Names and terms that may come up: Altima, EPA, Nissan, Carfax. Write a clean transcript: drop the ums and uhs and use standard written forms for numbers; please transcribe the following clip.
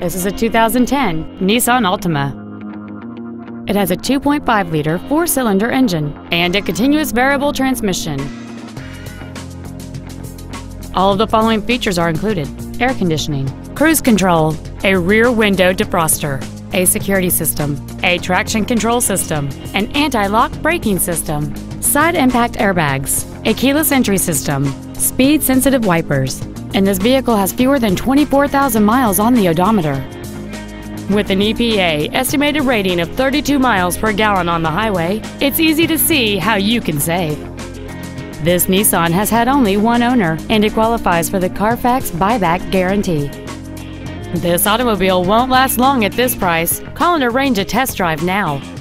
This is a 2010 Nissan Altima. It has a 2.5-liter four-cylinder engine and a continuous variable transmission. All of the following features are included: air conditioning, cruise control, a rear window defroster, a security system, a traction control system, an anti-lock braking system, side impact airbags, a keyless entry system, speed-sensitive wipers, and this vehicle has fewer than 24,000 miles on the odometer. With an EPA estimated rating of 32 miles per gallon on the highway, it's easy to see how you can save. This Nissan has had only one owner, and it qualifies for the Carfax buyback guarantee. This automobile won't last long at this price. Call and arrange a test drive now.